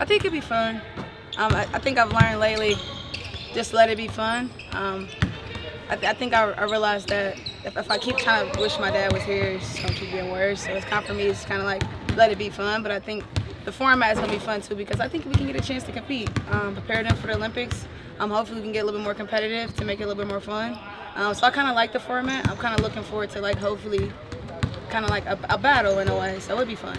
I think it'd be fun. I think I've learned lately, just let it be fun. I realized that if I keep kind of wish my dad was here, it's going to keep getting worse. So it's kind of, for me, it's kind of like let it be fun. But I think the format is going to be fun too, because I think we can get a chance to compete, prepare them for the Olympics. Hopefully we can get a little bit more competitive to make it a little bit more fun. So I kind of like the format. I'm kind of looking forward to, like, hopefully kind of like a battle in a way. So it'd be fun.